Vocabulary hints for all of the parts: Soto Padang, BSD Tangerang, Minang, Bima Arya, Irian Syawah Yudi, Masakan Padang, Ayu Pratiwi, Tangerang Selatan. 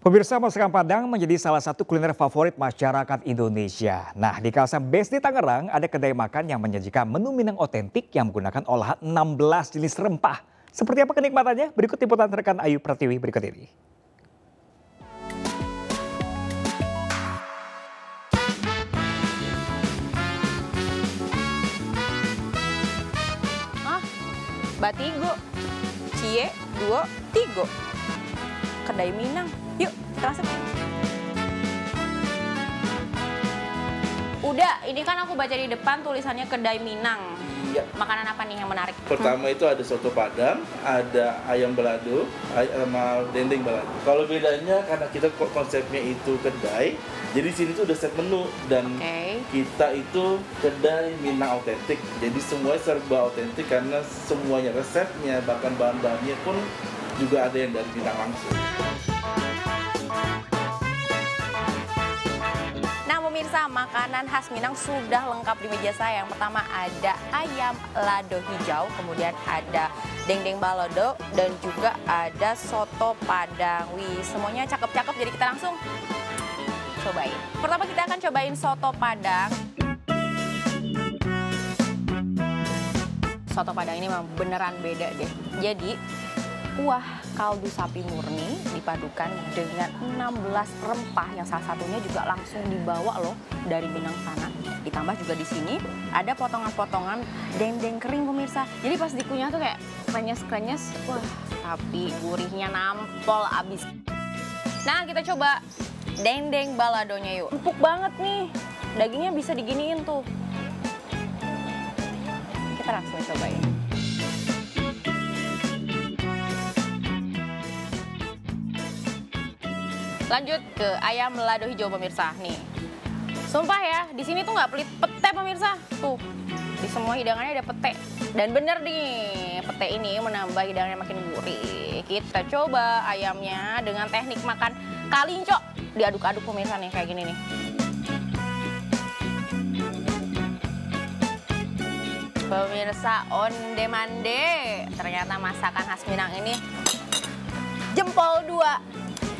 Pemirsa, masakan Padang menjadi salah satu kuliner favorit masyarakat Indonesia. Nah, di kawasan BSD Tangerang ada kedai makan yang menyajikan menu Minang otentik yang menggunakan olahan 16 jenis rempah. Seperti apa kenikmatannya? Berikut liputan rekan Ayu Pratiwi berikut ini. Batigo, cie, duo, tigo. Kedai Minang. Yuk, kita masuk. Udah, ini kan aku baca di depan tulisannya kedai Minang. Iya. Makanan apa nih yang menarik? Pertama itu ada soto Padang, ada ayam balado, sama dendeng balado. Kalau bedanya karena kita konsepnya itu kedai, jadi sini tuh udah set menu dan kita itu kedai Minang otentik. Jadi semuanya serba otentik karena semuanya resepnya, bahkan bahan-bahannya pun juga ada yang dari Minang langsung. Pemirsa, makanan khas Minang sudah lengkap di meja saya. Yang pertama ada ayam lado hijau, kemudian ada dendeng balado, dan juga ada soto Padang. Wih, semuanya cakep-cakep, jadi kita langsung cobain. Pertama kita akan cobain soto Padang. Soto Padang ini memang beneran beda deh. Jadi kuah kaldu sapi murni dipadukan dengan 16 rempah yang salah satunya juga langsung dibawa loh dari Minang sana. Ditambah juga di sini ada potongan-potongan dendeng kering pemirsa. Jadi pas dikunyah tuh kayak krenyes-krenyes, wah tapi gurihnya nampol abis. Nah kita coba dendeng baladonya yuk. Empuk banget nih, dagingnya bisa diginiin tuh. Kita langsung cobain. Lanjut ke ayam lado hijau pemirsa nih. Sumpah ya, di sini tuh nggak pelit pete pemirsa. Tuh, di semua hidangannya ada pete. Dan bener nih, pete ini menambah hidangannya makin gurih. Kita coba ayamnya dengan teknik makan kalinco. Diaduk-aduk pemirsa nih kayak gini nih. Pemirsa onde mande. Ternyata masakan khas Minang ini jempol dua.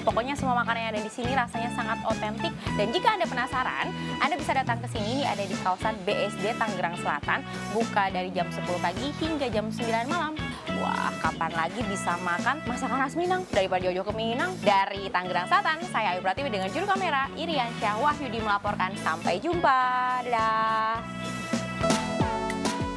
Pokoknya semua makanan yang ada di sini rasanya sangat otentik. Dan jika Anda penasaran, Anda bisa datang ke sini. Ini ada di kawasan BSD Tangerang Selatan. Buka dari jam 10 pagi hingga jam 9 malam. Wah, kapan lagi bisa makan masakan khas Minang? Daripada jauh-jauh ke Minang, dari Tangerang Selatan, saya Ayu Pratiwi dengan juru kamera Irian Syawah Yudi melaporkan. Sampai jumpa. Dadah.